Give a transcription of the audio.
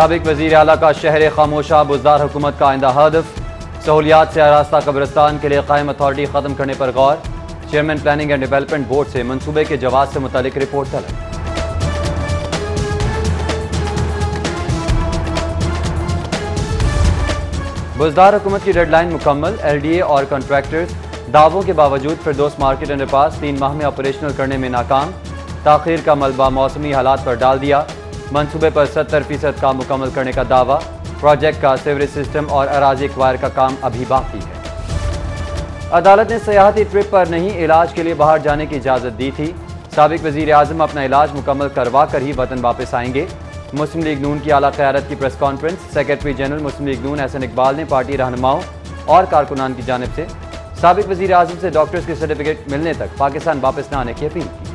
सबक वज़ीर आला का शहर खामोशा, बुज़दार हुकूमत का आइंदा हदफ। सहूलियात से आरास्ता कब्रिस्तान के लिए कायम अथॉरिटी ख़त्म करने पर गौर। Chairman planning and development board से मनसूबे के जवाब से मुतालिक रिपोर्ट तलब। बुज़दार हुकूमत की डेडलाइन मुकम्मल, LDA और कॉन्ट्रैक्टर्स दावों के बावजूद फिरदोस मार्केट अंडरपास 3 माह में ऑपरेशनल करने में नाकाम। ताखीर का मलबा मौसमी हालात पर डाल दिया। मनसूबे पर 70% काम मुकम्मल करने का दावा। प्रोजेक्ट का सीवरेज सिस्टम और अराजी एक्वायर का काम अभी बाकी है। अदालत ने सियाहती ट्रिप पर नहीं, इलाज के लिए बाहर जाने की इजाज़त दी थी। साबिक वज़ीर आज़म अपना इलाज मुकम्मल करवा कर ही वतन वापस आएंगे। मुस्लिम लीग नून की आला क़यादत की press conference. Secretary general Muslim League नून एहसन इकबाल ने पार्टी रहनुमाओं और कारकुनान की जानिब से साबिक वज़ीर आज़म से डॉक्टर्स के सर्टिफिकेट मिलने तक पाकिस्तान वापस न आने की अपील की।